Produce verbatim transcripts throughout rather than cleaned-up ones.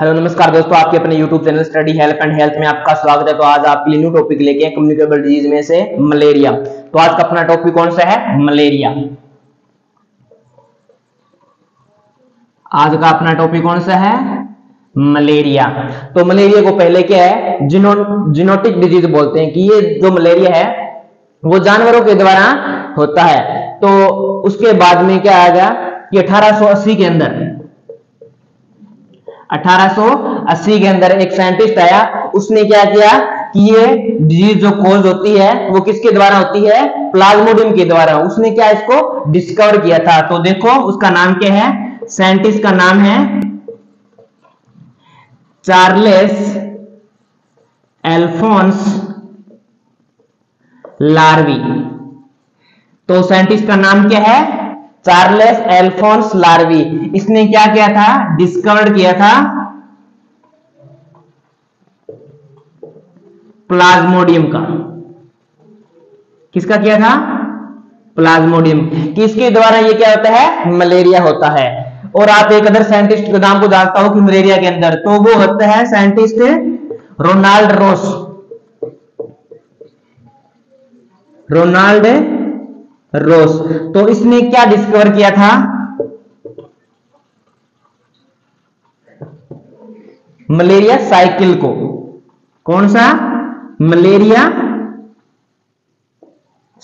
Hello नमस्कार दोस्तों, आपके अपने YouTube channel study help and health में आपका स्वागत है। तो आज आपके लिए न्यू टॉपिक लेके हैं कम्युनिकेबल डिजीज में से मलेरिया। तो आज का अपना टॉपिक कौन सा है? मलेरिया। आज का अपना टॉपिक कौन सा है? मलेरिया। तो मलेरिया को पहले क्या है, जिनो जिनोटिक डिजीज बोलते हैं, कि ये जो मलेरिया है वो जानवरों के द्वारा होता है। तो उसके बाद में क्या आएगा कि अठारह सौ अस्सी के अंदर अठारह सौ अस्सी के अंदर एक साइंटिस्ट आया, उसने क्या किया कि ये डिजीज जो कॉज होती है वो किसके द्वारा होती है? प्लाज्मोडियम के द्वारा। उसने क्या इसको डिस्कवर किया था? तो देखो उसका नाम क्या है, साइंटिस्ट का नाम है चार्ल्स एल्फोंस लार्वी। तो साइंटिस्ट का नाम क्या है? Charles Alphonse larvae. इसने क्या किया था? डिस्कवर किया था प्लाज्मोडियम का। किसका किया था? प्लाज्मोडियम। किसके द्वारा ये क्या होता है? मलेरिया होता है। और आप एक अदर साइंटिस्ट का नाम को जानता हो कि मलेरिया के अंदर, तो वो होता है scientist Ronald Ross. Ronald Ross. तो इसने क्या डिस्कवर किया था? मलेरिया साइकिल को। कौन सा? Malaria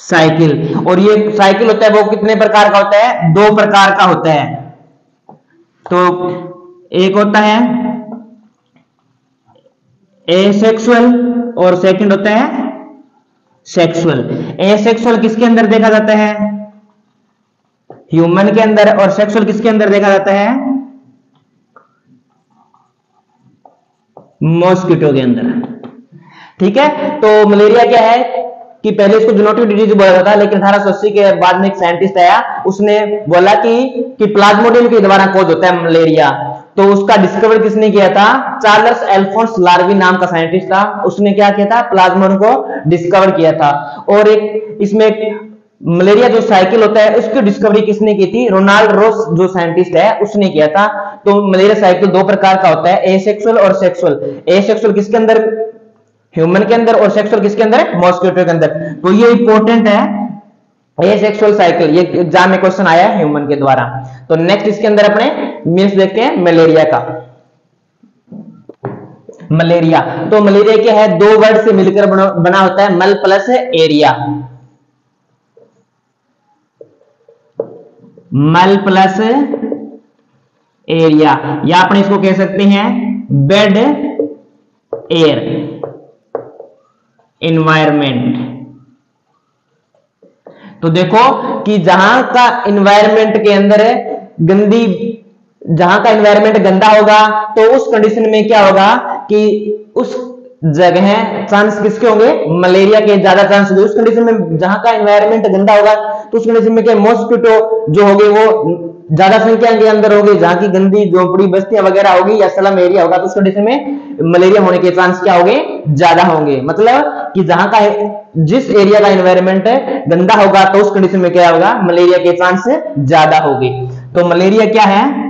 cycle. और ये साइकिल होता है वो कितने प्रकार का होता है? दो प्रकार का होता है। तो एक होता है एसेक्सुअल और सेकंड होता है सेक्सुअल। एसेक्सुअल किसके अंदर देखा जाता है? ह्यूमन के अंदर। और सेक्सुअल किसके अंदर देखा जाता है? मॉस्किटो के अंदर। ठीक है। तो मलेरिया क्या है कि पहले इसको जूनोटिक डिजीज बोला जाता है, लेकिन अठारह सौ अस्सी के बाद में एक साइंटिस्ट आया, उसने बोला कि कि प्लाज्मोडियम के द्वारा कॉज होता है मलेरिया। तो उसका डिस्कवर किसने किया था? चार्ल्स एल्फोंस लार्वी नाम का साइंटिस्ट था। उसने क्या किया था? प्लाज्मोडियम को डिस्कवर किया था। और एक इसमें एक मलेरिया जो साइकिल होता है उसकी डिस्कवरी किसने की थी? रोनाल्ड रॉस जो साइंटिस्ट है उसने किया था। तो मलेरिया साइकिल दो प्रकार का होता है, एसेक्सुअल और सेक्सुअल। एसेक्सुअल किसके अंदर? ह्यूमन के अंदर। और सेक्सुअल किसके अंदर है? मॉस्किटो के अंदर। तो ये इंपॉर्टेंट है एसेक्सुअल साइकिल, ये एग्जाम में क्वेश्चन आया है ह्यूमन के द्वारा। तो नेक्स्ट इसके अंदर अपने मीन्स देखते हैं मलेरिया का। मलेरिया तो मलेरिया क्या है? दो वर्ड से मिलकर बना होता है, मल प्लस एरिया। मल प्लस एरिया, या अपन इसको कह सकते हैं बेड एयर एनवायरमेंट। तो देखो कि जहां का एनवायरमेंट के अंदर गंदी जहां का एनवायरमेंट गंदा होगा तो उस कंडीशन में क्या होगा कि उस जगह चांस किसके होंगे? मलेरिया के ज्यादा चांस होंगे। उस कंडीशन में जहां का एनवायरमेंट गंदा होगा तो उस कंडीशन में क्या मॉस्किटो जो होंगे वो ज्यादा संख्या के अंदर होगी। जहां की गंदी झोपड़ी बस्तियां वगैरह होगी या स्लम एरिया होगा तो उस कंडीशन में मलेरिया होने के चांस क्या होंगे? ज्यादा होंगे। मतलब कि जहां का जिस एरिया का एनवायरमेंट गंदा होगा तो उस कंडीशन में क्या होगा? मलेरिया के चांस ज्यादा होंगे। तो मलेरिया क्या है?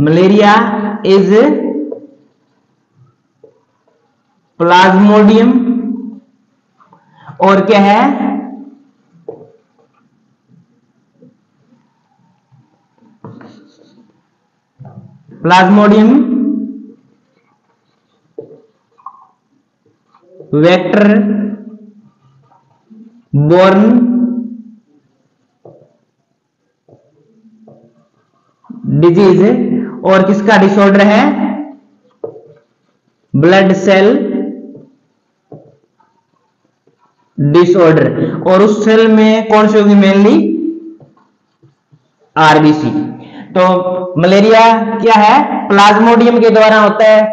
मलेरिया इज प्लाज्मोडियम और क्या है? प्लाज्मोडियम वेक्टर बोर्न डिजीज और किसका डिसऑर्डर है? Blood cell disorder. और उस सेल में कौन सी होगी? Mainly RBC. तो मलेरिया क्या है? प्लाज्मोडियम के द्वारा होता है।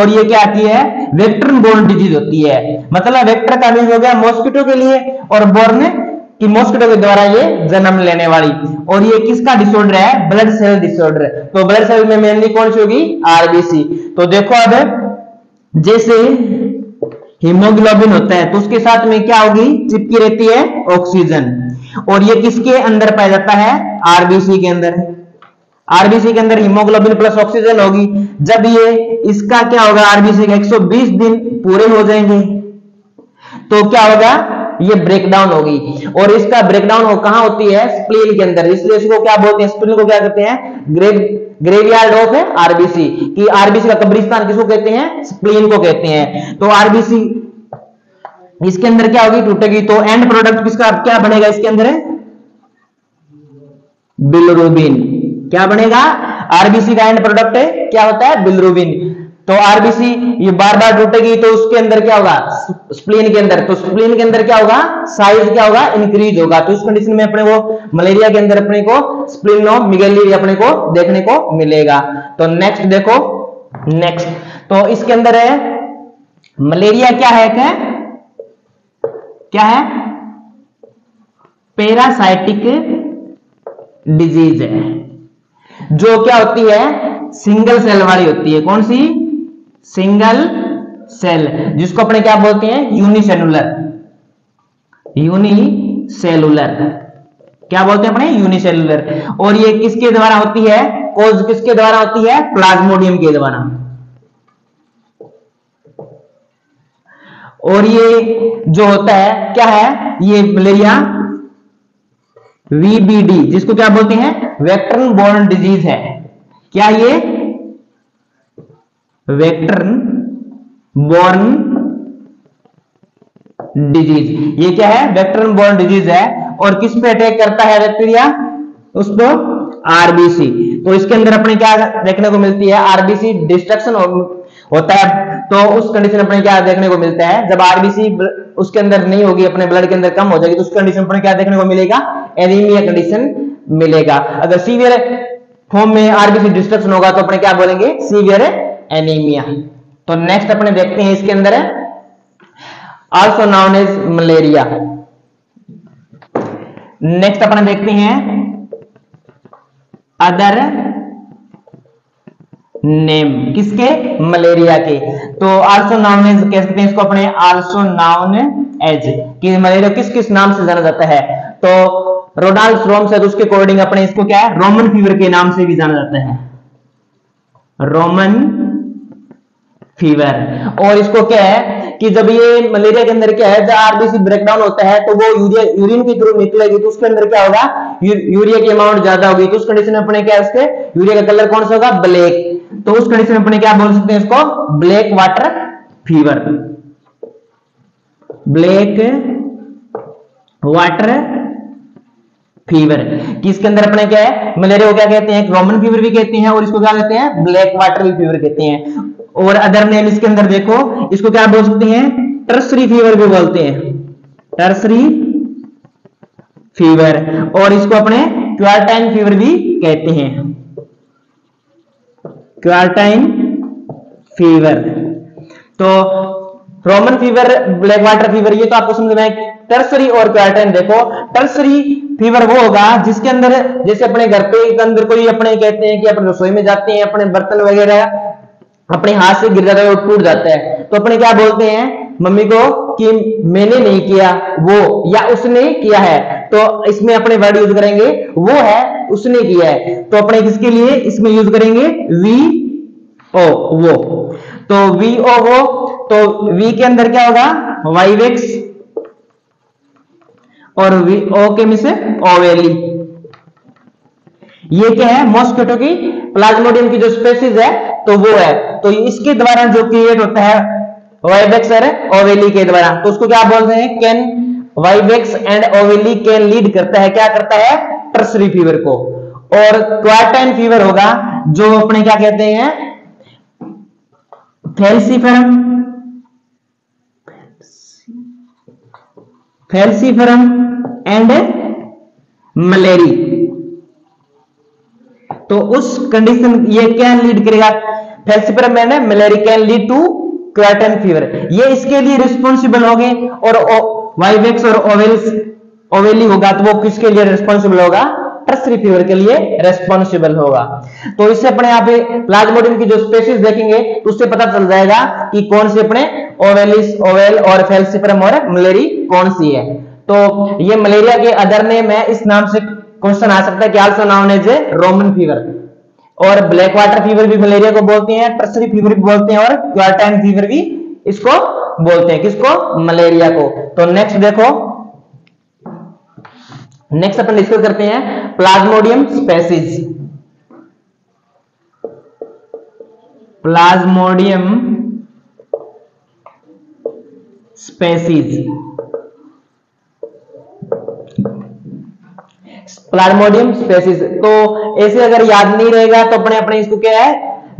और ये क्या आती है? वेक्टर बोर्न डिजीज होती है। मतलब वेक्टर का मीन हो गया मॉस्किटो के लिए, और बोर्न कि मॉस्किटो के द्वारा ये जन्म लेने वाली। और ये किसका डिसऑर्डर है? Blood cell disorder. तो ब्लड सेल में मेनली कौन सी होगी? आरबीसी। तो देखो अब जैसे हीमोग्लोबिन होता है तो उसके साथ में क्या होगी? चिपकी रहती है ऑक्सीजन। और ये किसके अंदर पाया जाता है? आरबीसी के अंदर। आरबीसी के अंदर हीमोग्लोबिन प्लस ऑक्सीजन होगी। जब ये इसका क्या होगा, आरबीसी का एक सौ बीस दिन पूरे हो जाएंगे तो क्या होगा, ये ब्रेकडाउन होगी। और इसका ब्रेकडाउन हो कहां होती है, स्प्लीन के अंदर, इसलिए इसको क्या बोलते हैं, स्प्लीन को क्या कहते हैं, ग्रेव ग्रेवयार्ड ऑफ आरबीसी, कि आरबीसी का कब्रिस्तान किसको कहते हैं, स्प्लीन को कहते हैं। तो आरबीसी इसके अंदर क्या होगी, टूटेगी, तो एंड प्रोडक्ट किसका क्या बनेगा, इसके अंदर बिलिरुबिन क्या बनेगा, आरबीसी का एंड प्रोडक्ट है क्या होता है, बिलिरुबिन। तो आरबीसी ये बार बार टूटेगी तो उसके अंदर क्या होगा, स्प्लीन के अंदर, तो स्प्लीन के अंदर क्या होगा, साइज क्या होगा, इंक्रीज होगा। तो इस कंडीशन में अपने को मलेरिया के अंदर अपने को स्प्लिनोमेगाली अपने को देखने को मिलेगा। तो नेक्स्ट देखो, नेक्स्ट तो इसके अंदर है मलेरिया क्या है, क्या क्या है, पैरासाइटिक डिजीज है, जो क्या होती है, सिंगल सेल वाली होती है। कौन सी, सिंगल सेल, जिसको अपने क्या बोलते हैं, यूनिसेलुलर, यूनिसेलुलर क्या बोलते हैं अपने, यूनिसेलुलर। और ये किसके द्वारा होती है, कॉज किसके द्वारा होती है, प्लाज्मोडियम के द्वारा। और ये जो होता है क्या है, ये मलेरिया वीबीडी, जिसको क्या बोलते हैं, वेक्टर बोर्न डिजीज है। क्या ये वेक्टर बोर्न डिजीज, ये क्या है, वेक्टर बोर्न डिजीज है। और किस पे अटैक करता है बैक्टीरिया, उसको आरबीसी। तो इसके अंदर अपने क्या देखने को मिलती है, आरबीसी डिस्ट्रक्शन हो, होता है। तो उस कंडीशन में अपने क्या देखने को मिलता है, जब आरबीसी उसके अंदर नहीं होगी, अपने ब्लड के अंदर कम हो जाएगी, तो उस कंडीशन पर क्या देखने को मिलेगा, एनीमिया कंडीशन मिलेगा। अगर सीवियर फॉर्म में आरबीसी डिस्ट्रक्शन होगा तो अपने क्या बोलेंगे, सीवियर एनीमिया। तो नेक्स्ट अपने देखते हैं, इसके अंदर also known as malaria. Next अपने देखते हैं अदर नेम, किसके, मलेरिया के। तो आल्सो नाउन एज कह सकते हैं इसको अपने, आल्सो नाउन एज, कि मलेरिया किस किस नाम से जाना जाता है। तो रोनाल्ड रॉस है, तो उसके अकॉर्डिंग अपने इसको क्या है, रोमन फीवर के नाम से भी जाना जाता है, रोमन फीवर। और इसको क्या है कि जब ये मलेरिया के अंदर क्या है, जब आरबीसी ब्रेकडाउन होता है तो वो यूरिया यूरिन के थ्रू निकलेगी, तो उसके अंदर क्या होगा, यू, यूरिया की अमाउंट ज्यादा होगी। तो उस कंडीशन में अपने क्या इसके यूरिया का कलर कौन सा होगा, ब्लैक। तो उस कंडीशन में अपने क्या बोल सकते हैं इसको, black water fever, black water fever, कि इसके अंदर अपने क्या है, मलेरिया को क्या कहते हैं, रोमन फीवर भी कहते हैं, और इसको क्या कहते हैं, ब्लैक वाटर फीवर कहते हैं। और अदर नेम इसके अंदर देखो, इसको क्या बोल सकते हैं, टर्सरी फीवर भी बोलते हैं, टर्सरी फीवर। और इसको अपने क्वार्टाइन फीवर भी कहते हैं, क्वार्टाइन फीवर। तो Roman fever, black water fever, ये तो आपको समझ में आए, टर्सरी और क्वार्टाइन। देखो टर्सरी फीवर वो होगा जिसके अंदर, जैसे अपने घर पे के अंदर कोई अपने कहते हैं कि अपने रसोई में जाते हैं, अपने बर्तन वगैरह अपने हाथ से गिर जाता है और टूट जाता है, तो अपने क्या बोलते हैं मम्मी को कि मैंने नहीं किया वो, या उसने किया है। तो इसमें अपने वर्ड यूज करेंगे, वो है, उसने किया है। तो अपने किसके लिए इसमें यूज करेंगे, वी ओ वो। तो वी ओ वो, तो वी के अंदर क्या होगा, वाइवेक्स, और वी ओ के में से ओवेली। ये क्या है, मॉस्किटो की प्लाज्मोडियम की जो स्पेसीज है तो वो है। तो इसके द्वारा जो क्रिएट होता है वाइवेक्स और ओवेली के द्वारा, तो उसको क्या बोलते हैं, can vivax and ovale can lead करता है, क्या करता है, टर्सरी फीवर को। और क्वार्टाइन फीवर होगा जो अपने क्या कहते हैं, फैल्सीफेरम, फैल्सीफेरम एंड मलेरी। तो उस कंडीशन ये कैन लीड करेगा, falciparum and malariae can lead to quartan fever, ये इसके लिए रिस्पॉन्सिबल होंगे। और वाइवेक्स और ओवेल्स ओवेली होगा तो वो किसके लिए रिस्पॉन्सिबल होगा, टर्सरी फीवर के लिए रेस्पॉन्सिबल होगा। तो इससे अपने यहाँ पे प्लाज्मोडियम की जो स्पेसीज देखेंगे तो उससे पता चल जाएगा कि कौन सी अपने ओवेलिस, ओवेल और फैल्सीफेरम और मलेरी कौन सी है। तो ये मलेरिया के अदर नेम है, इस नाम से क्वेश्चन आ सकता है कि also known as Roman fever. और ब्लैक वाटर फीवर भी मलेरिया को बोलते हैं, टर्सरी फीवर भी बोलते हैं और क्वार्टाइन फीवर भी इसको बोलते हैं। किसको? मलेरिया को। तो नेक्स्ट देखो, नेक्स्ट अपन डिस्कस करते हैं plasmodium species. Plasmodium species, plasmodium species. तो ऐसे अगर याद नहीं रहेगा तो अपने अपने इसको क्या है,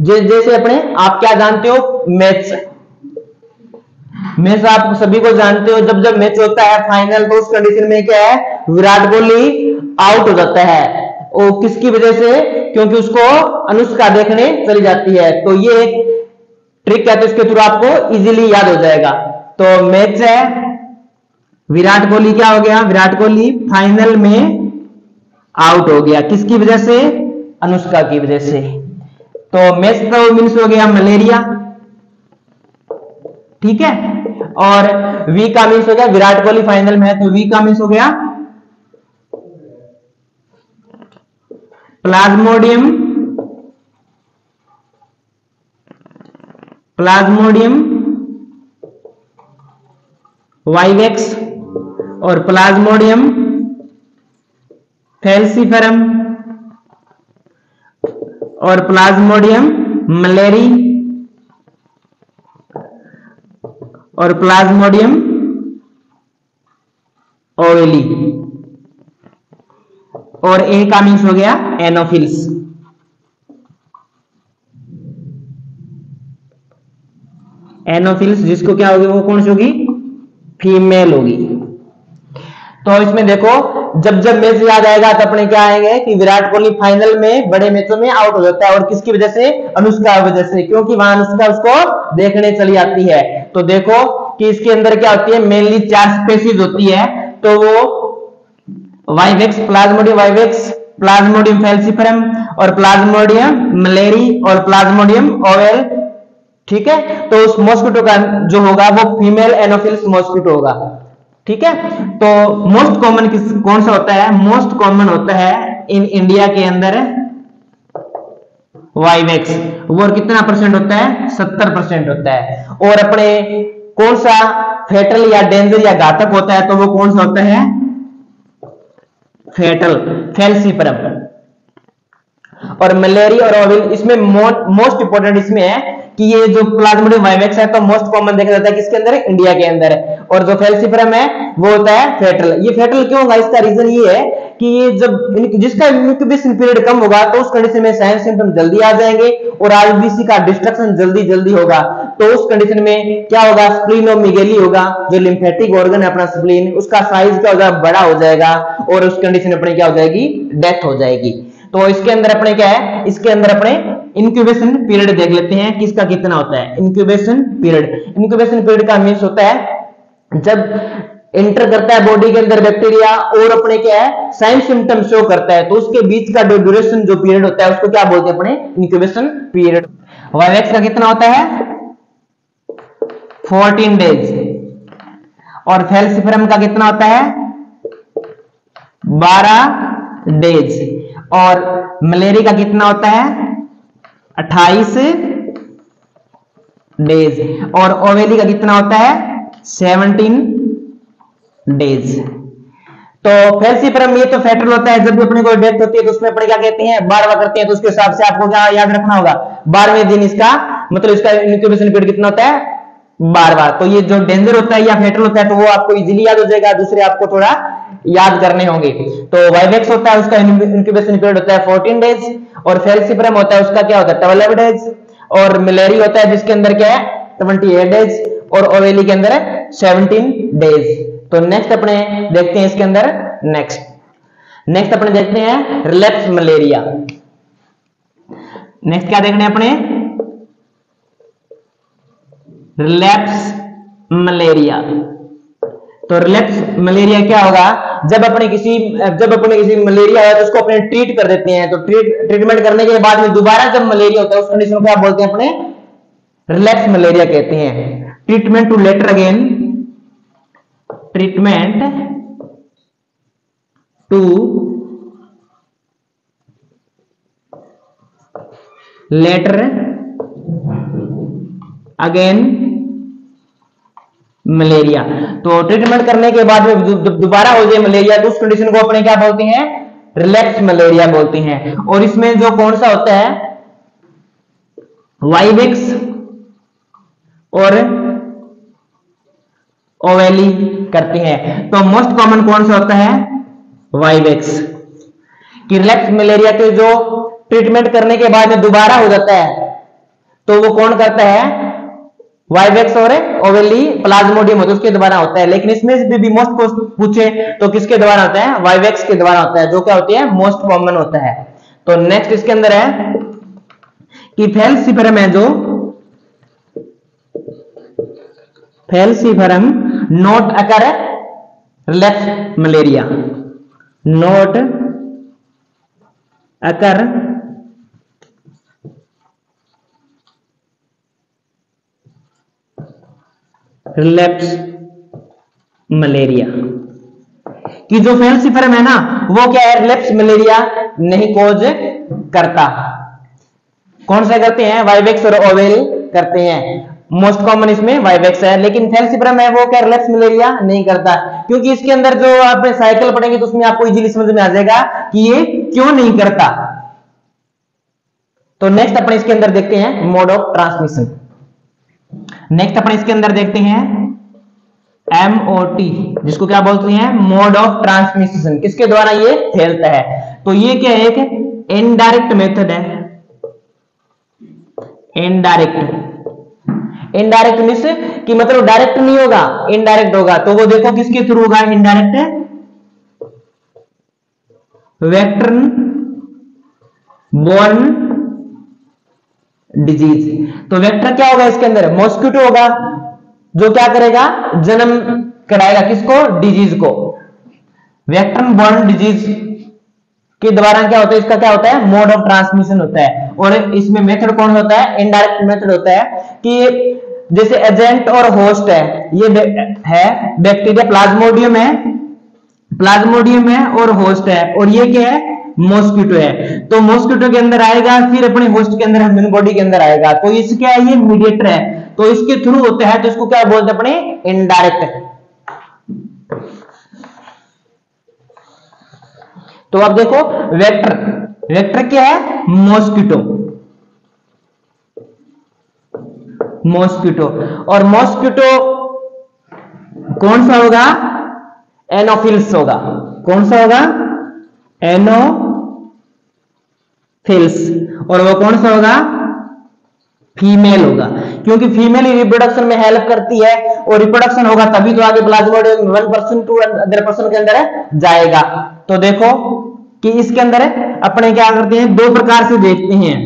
जैसे अपने आप क्या जानते हो मैथ्स, मैथ्स आप सभी को जानते हो। जब जब मैच होता है फाइनल तो उस कंडीशन में क्या है, विराट कोहली आउट हो जाता है। और किसकी वजह से? क्योंकि उसको अनुष्का देखने चली जाती है। तो ये एक ट्रिक है, तो इसके थ्रू आपको इजीली याद हो जाएगा। तो मैच है, विराट कोहली क्या हो गया, विराट कोहली फाइनल में आउट हो गया। किसकी वजह से? अनुष्का की वजह से। तो मैच तो मीन्स हो गया मलेरिया, ठीक है। और वी का मीन्स हो गया विराट कोहली फाइनल में है, तो वी का मीन्स हो गया प्लाज्मोडियम, प्लाज्मोडियम वाइवेक्स और प्लाज्मोडियम फैल्सिफेरम और प्लाज्मोडियम मलेरी और प्लाज्मोडियम ओवेली और ए का मीन्स हो गया एनोफिल्स। एनोफिल्स जिसको क्या होगी, वो कौन सी होगी, फीमेल होगी। तो इसमें देखो जब जब मैच याद आएगा तो अपने क्या आएंगे कि विराट कोहली फाइनल में बड़े मैचों में आउट हो जाता है और किसकी वजह से, अनुष्का की वजह से, क्योंकि वहां अनुष्का उसको देखने चली आती है। तो देखो कि इसके अंदर क्या होती है, मेनली चार स्पेसीज होती है। तो वो vivax, plasmodium vivax, plasmodium falciparum और प्लाज्मोडियम मलेरी और प्लाज्मोडियम ओवेल, ठीक है। तो उस मॉस्किटो का जो होगा वो फीमेल एनोफिल्स मॉस्किटो होगा, ठीक है। तो मोस्ट कॉमन किस कौन सा होता है? मोस्ट कॉमन होता है इन इंडिया के अंदर वाइवेक्स। वो कितना परसेंट होता है? सत्तर परसेंट होता है। और अपने कौन सा फेटल या डेंजर या घातक होता है? तो वो कौन सा होता है, फेटल, फैल्सिफेरम। और मलेरिया और ओविल, इसमें मोस्ट इंपोर्टेंट इसमें है कि ये जो प्लाज्मोडियम वाइवेक्स है तो मोस्ट कॉमन देखा जाता है किसके अंदर, इंडिया के अंदर। और जो फैल्सिफेरम है वो होता है फेटल। ये फेटल क्यों होगा, इसका रीजन ये है कि ये जब जिसका इनक्यूबेशन पीरियड कम होगा तो उस कंडीशन में साइन सिम्पटम जल्दी आ जाएंगे और आरबीसी का डिस्ट्रक्शन जल्दी जल्दी होगा। तो उस कंडीशन में क्या होगा, स्प्लिनोमेगेली होगा। जो लिम्फेटिक ऑर्गन है अपना स्प्लीन, उसका साइज क्या होगा, बड़ा हो जाएगा और उस कंडीशन में अपने क्या हो जाएगी, डेथ हो जाएगी। तो इसके अंदर अपने क्या है, इसके अंदर अपने इनक्यूबेशन पीरियड देख लेते हैं किसका कितना होता है। इनक्यूबेशन पीरियड, इनक्यूबेशन पीरियड का मीन्स होता है जब एंटर करता है बॉडी के अंदर बैक्टीरिया और अपने क्या है साइन सिम्टम शो करता है, तो उसके बीच का जो ड्यूरेशन जो पीरियड होता है उसको क्या बोलते हैं अपने, इनक्यूबेशन पीरियड। वाइवेक्स का कितना होता है, फोर्टीन डेज। और फैल्सिफेरम का कितना होता है, बारह डेज। और मलेरिया का कितना होता है, अट्ठाईस डेज। और ओवेली का कितना होता है, सत्रह डेज। तो फैल्सिफेरम ये तो फेटल होता है, जब भी अपने कोई डेथ होती है तो उसमें अपने क्या कहते हैं, बारहवां करते हैं। तो उसके हिसाब से आपको क्या याद रखना होगा, बारहवें दिन इसका मतलब इसका इनक्यूबेशन पीरियड कितना होता है, बारहवां। तो ये जो डेंजर होता है या फेटल होता है तो वो आपको इजीली याद हो जाएगा, दूसरे आपको थोड़ा याद करने होंगे। तो वाइवेक्स होता है उसका इनक्यूबेशन पीरियड होता है फोर्टीन डेज और फैल्सिफेरम होता है उसका क्या होता है, ट्वेल्व डेज। और मलेरिया होता है जिसके अंदर क्या है, अठहत्तर डेज और ओवेली के अंदर है सत्रह डेज। तो नेक्स्ट अपने देखते हैं इसके अंदर, नेक्स्ट नेक्स्ट अपने देखते हैं रिलैप्स मलेरिया। नेक्स्ट क्या देखना है अपने, रिलैप्स मलेरिया। तो रिलैप्स मलेरिया क्या होगा, जब अपने किसी जब अपने किसी मलेरिया है तो उसको अपने ट्रीट कर देते हैं। तो ट्रीट ट्रीटमेंट करने के बाद में दोबारा जब मलेरिया होता है उस कंडीशन को क्या बोलते हैं, अपने रिलैप्स मलेरिया कहते हैं। Treatment to later again, treatment to later again malaria. तो ट्रीटमेंट करने के बाद दोबारा हो जाए मलेरिया तो उस कंडीशन को अपने क्या बोलते हैं, रिलैप्स मलेरिया बोलते हैं। और इसमें जो कौन सा होता है, वाइवेक्स और ओवेली करते हैं। तो मोस्ट कॉमन कौन सा होता है, वाइवेक्स। कि रिलैप्स मलेरिया के जो ट्रीटमेंट करने के बाद में दोबारा हो जाता है तो वो कौन करता है, वाइवेक्स और ओवेली प्लाज्मोडियम होता है उसके द्वारा होता है। लेकिन इसमें भी, भी मोस्ट पूछे तो किसके द्वारा होता है, वाइवेक्स के द्वारा होता है, जो क्या होती है मोस्ट कॉमन होता है। तो नेक्स्ट इसके अंदर है कि फैलसीफेरम है, जो falciparum not occur relapse malaria, not occur relapse malaria. कि जो फैलसीफेरम है ना वो क्या है, रिलैप्स मलेरिया नहीं कॉज करता। कौन सा करते हैं, वाइवेक्स और ओवेल करते हैं। मोस्ट कॉमन इसमें वाइवेक्स है, लेकिन फैलसीफेरम है वो क्या रिलैप्स मलेरिया नहीं करता, क्योंकि इसके अंदर जो आप साइकिल पढ़ेंगे तो उसमें आपको इजीली समझ में आ जाएगा कि ये क्यों नहीं करता। तो नेक्स्ट अपन इसके अंदर देखते हैं मोड ऑफ ट्रांसमिशन। नेक्स्ट अपन इसके अंदर देखते हैं एमओटी, जिसको क्या बोलते हैं, मोड ऑफ ट्रांसमिशन, किसके द्वारा ये फैलता है। तो ये क्या है, एक इनडायरेक्ट मेथड है। इनडायरेक्ट, इनडायरेक्ट मींस कि मतलब डायरेक्ट नहीं होगा, इनडायरेक्ट होगा। तो वो देखो किसके थ्रू होगा इनडायरेक्ट, वेक्टर बोर्न डिजीज। तो वेक्टर क्या होगा इसके अंदर, मॉस्किटो होगा, जो क्या करेगा जन्म कराएगा किसको, डिजीज को। वेक्टर बोर्न डिजीज के द्वारा क्या होता है, इसका क्या होता है मोड ऑफ ट्रांसमिशन होता है। और इसमें मेथड कौन होता है, इनडायरेक्ट मेथड होता है। कि जैसे एजेंट और होस्ट है, ये है बैक्टीरिया प्लाज्मोडियम है, प्लाज्मोडियम है और होस्ट है, और ये क्या है मॉस्किटो है। तो मॉस्किटो के अंदर आएगा, फिर अपने होस्ट के अंदर, ह्यूमन बॉडी के अंदर आएगा। तो इस क्या है, ये मीडिएटर है, तो इसके थ्रू होता है, तो इसको क्या बोलते हैं अपने इनडायरेक्ट। तो अब देखो वेक्टर, वेक्टर क्या है, मॉस्किटो, मॉस्किटो। और मॉस्किटो कौन सा होगा, एनोफिल्स होगा। कौन सा होगा, एनोफिल्स। और वो कौन सा होगा, फीमेल होगा, क्योंकि फीमेल रिप्रोडक्शन में हेल्प करती है। और रिप्रोडक्शन होगा तभी तो आगे plasmodium one person to other person के अंदर जाएगा। तो देखो कि इसके अंदर अपने क्या करते हैं, दो प्रकार से देखते हैं।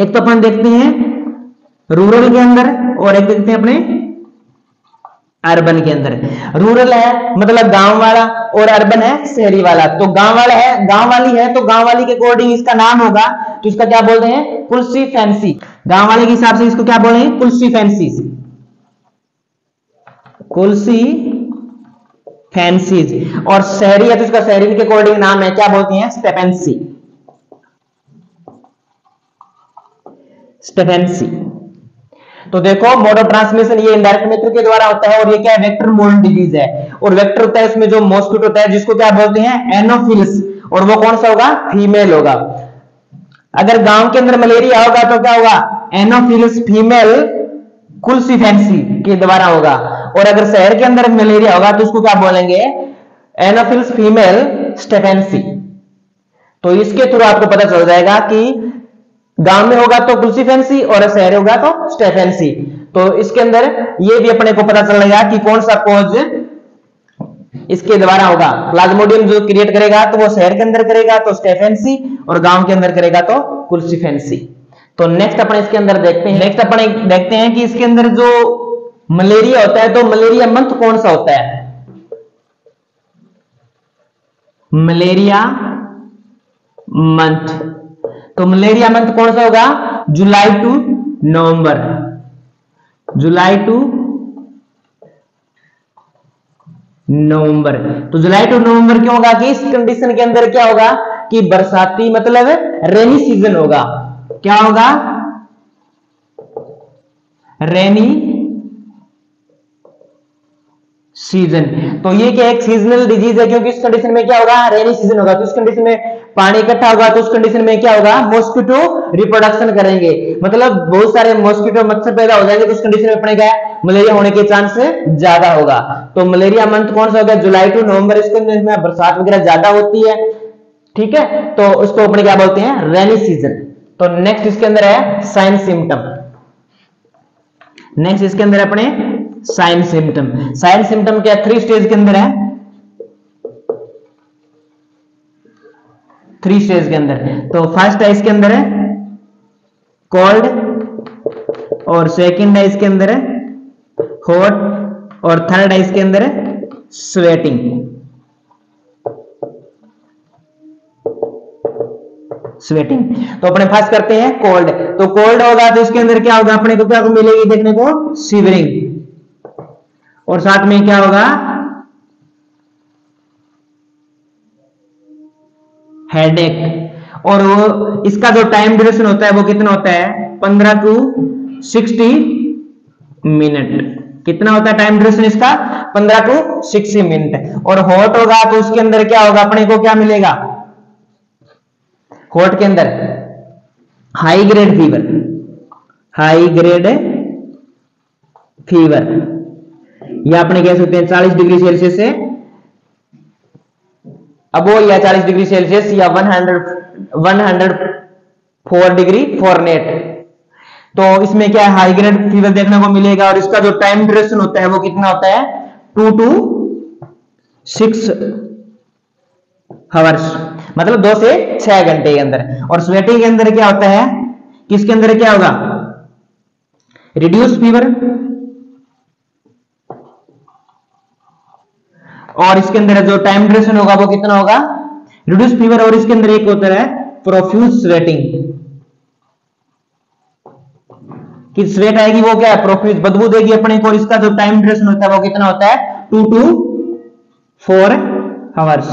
एक तो अपन देखते हैं रूरल के अंदर और एक देखते हैं अपने अर्बन के अंदर। रूरल है मतलब गांव वाला, और अर्बन है शहरी वाला। तो गांव वाला है, गांव वाली है, तो गांव वाली के अकॉर्डिंग इसका नाम होगा, तो इसका क्या बोलते हैं, कुल्सीफेंसी। गांव वाले के हिसाब से इसको क्या बोल रहे हैं, कुल्सीफेंसीज, कुल्सीफेंसीज। और शहरी है तो इसका शहरी के अकॉर्डिंग नाम है, क्या बोलते हैं, स्टेफेंसी, स्टेफेंसी। तो देखो मोड ऑफ ट्रांसमिशन ये इनडायरेक्ट मेथड के द्वारा होता है, और ये क्या है वेक्टर बोर्न डिजीज है। और वेक्टर होता है इसमें जो मॉस्किटो होता है, जिसको क्या बोलते हैं, एनोफिल्स। और वो कौन सा होगा, फीमेल होगा। अगर गांव के अंदर मलेरिया होगा तो क्या होगा, एनोफिल्स फीमेल कुल्सीफेंसी के द्वारा होगा। और अगर शहर के अंदर मलेरिया होगा तो उसको क्या बोलेंगे, एनोफिल्स फीमेल स्टेफेंसी। तो इसके थ्रू आपको पता चल जाएगा कि गांव में होगा तो कुल्सीफेंसी और शहर होगा तो स्टेफेंसी। तो इसके अंदर ये भी अपने को पता चलेगा कि कौन सा कॉज इसके द्वारा होगा। प्लाज्मोडियम जो क्रिएट करेगा तो वो शहर के अंदर करेगा तो स्टेफेंसी, और गांव के अंदर करेगा तो कुल्सीफेंसी। तो नेक्स्ट अपन इसके अंदर देखते हैं, नेक्स्ट अपन देखते हैं कि इसके अंदर जो मलेरिया होता है, तो मलेरिया मंथ कौन सा होता है, मलेरिया मंथ। तो मलेरिया मंथ कौन सा होगा, July to November, July to नवंबर। तो जुलाई टू नवंबर क्यों होगा, कि इस कंडीशन के अंदर क्या होगा कि बरसाती मतलब रेनी सीजन होगा। क्या होगा? Rainy season. तो ये क्या एक सीजनल डिजीज है, क्योंकि इस कंडीशन में क्या होगा? रेनी सीजन होगा। तो इस कंडीशन में पानी इकट्ठा होगा, तो उस कंडीशन में क्या होगा? मॉस्किटो रिप्रोडक्शन करेंगे, मतलब बहुत सारे मॉस्किटो मच्छर पैदा हो जाएंगे। तो उस कंडीशन में अपने क्या मलेरिया होने के चांस ज्यादा होगा। तो मलेरिया मंथ कौन सा होगा? July to November. इसमें बरसात वगैरह ज्यादा होती है, ठीक है। तो उसको अपने क्या बोलते हैं? रेनी सीजन। तो नेक्स्ट इसके अंदर है साइन सिम्टम। नेक्स्ट इसके अंदर अपने साइन सिम्टम। साइन सिम्टम क्या थ्री स्टेज के अंदर है, थ्री स्टेज के अंदर। तो फर्स्ट है इसके अंदर है कोल्ड, और सेकंड है इसके अंदर है हॉट, और थर्ड है इसके अंदर है स्वेटिंग। स्वेटिंग तो अपने फर्स्ट करते हैं कोल्ड। तो कोल्ड होगा तो इसके अंदर क्या होगा? अपने को क्या मिलेगी देखने को? शिवरिंग, और साथ में क्या होगा? हेडेक। और वो इसका जो टाइम ड्यूरेशन होता है वो कितना होता है? पंद्रह टू साठ मिनट। कितना होता है टाइम ड्यूरेशन इसका? पंद्रह टू साठ मिनट। और हॉट होगा तो उसके अंदर क्या होगा? अपने को क्या मिलेगा? हॉट के अंदर high grade fever, high grade fever, या अपने कह सकते हैं चालीस डिग्री सेल्सियस से अब वो, या चालीस डिग्री सेल्सियस या one hundred one hundred four degree Fahrenheit. तो इसमें क्या है? हाई ग्रेड फीवर देखने को मिलेगा। और इसका जो टाइम ड्यूरेशन होता है वो कितना होता है? टू टू सिक्स हवर्स, मतलब दो से छह घंटे के अंदर। और स्वेटिंग के अंदर क्या होता है? किसके अंदर क्या होगा? रिड्यूस फीवर, और इसके अंदर जो टाइम ड्यूरेशन होगा वो कितना होगा? रिड्यूस फीवर, और इसके अंदर एक होता है प्रोफ्यूज स्वेटिंग, कि स्वेट आएगी वो क्या है? प्रोफ्यूज, बदबू देगी अपने को। इसका जो टाइम ड्यूरेशन होता है वो कितना होता है? Two to four hours.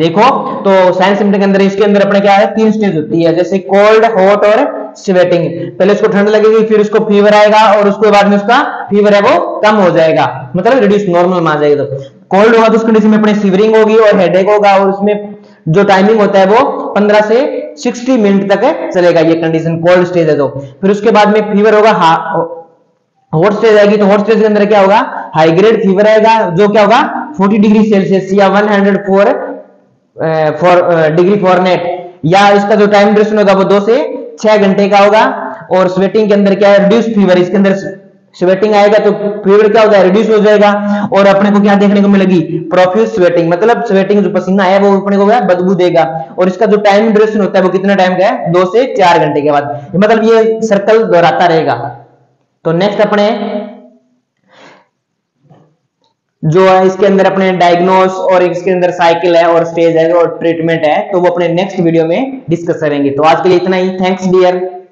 देखो तो साइन सिम्टम के अंदर इसके अंदर अपने क्या है? तीन स्टेज होती है, जैसे कोल्ड, हॉट और स्वेटिंग। पहले उसको ठंड लगेगी, फिर उसको फीवर आएगा, और उसके बाद में उसका फीवर है वो कम हो जाएगा, मतलब रिड्यूस, नॉर्मल में आ जाएगा। तो कोल्ड होगा तो उस कंडीशन में अपने शिवरिंग होगी और हेडेक होगा, और उसमें जो टाइमिंग होता है वो पंद्रह से साठ मिनट तक चलेगा। ये कंडीशन कोल्ड स्टेज है। तो फिर उसके बाद में फीवर होगा, हॉट स्टेज आएगी। तो हॉट स्टेज के अंदर क्या होगा? हाई ग्रेड फीवर आएगा, जो क्या होगा? चालीस डिग्री सेल्सियस या one hundred four degree Fahrenheit, या इसका जो टाइम ड्यूरेशन होगा वो दो से छह घंटे का होगा। और स्वेटिंग के अंदर क्या है? रिड्यूस फीवर, इसके अंदर स्वेटिंग आएगा तो फीवर क्या होता है? रिड्यूस हो जाएगा। और अपने को क्या देखने को मिलेगी? प्रोफ्यूज स्वेटिंग, मतलब स्वेटिंग, जो पसीना है वो अपने को क्या बदबू देगा। और इसका जो टाइम ड्यूरेशन होता है वो कितना टाइम का है? दो से चार घंटे के बाद, मतलब ये सर्कल दोहराता रहेगा। तो नेक्स्ट अपने जो है इसके अंदर अपने डायग्नोस, और इसके अंदर साइकिल है और स्टेज है और ट्रीटमेंट है, तो वो अपने नेक्स्ट वीडियो में डिस्कस करेंगे। तो आज के लिए इतना ही। Thanks dear.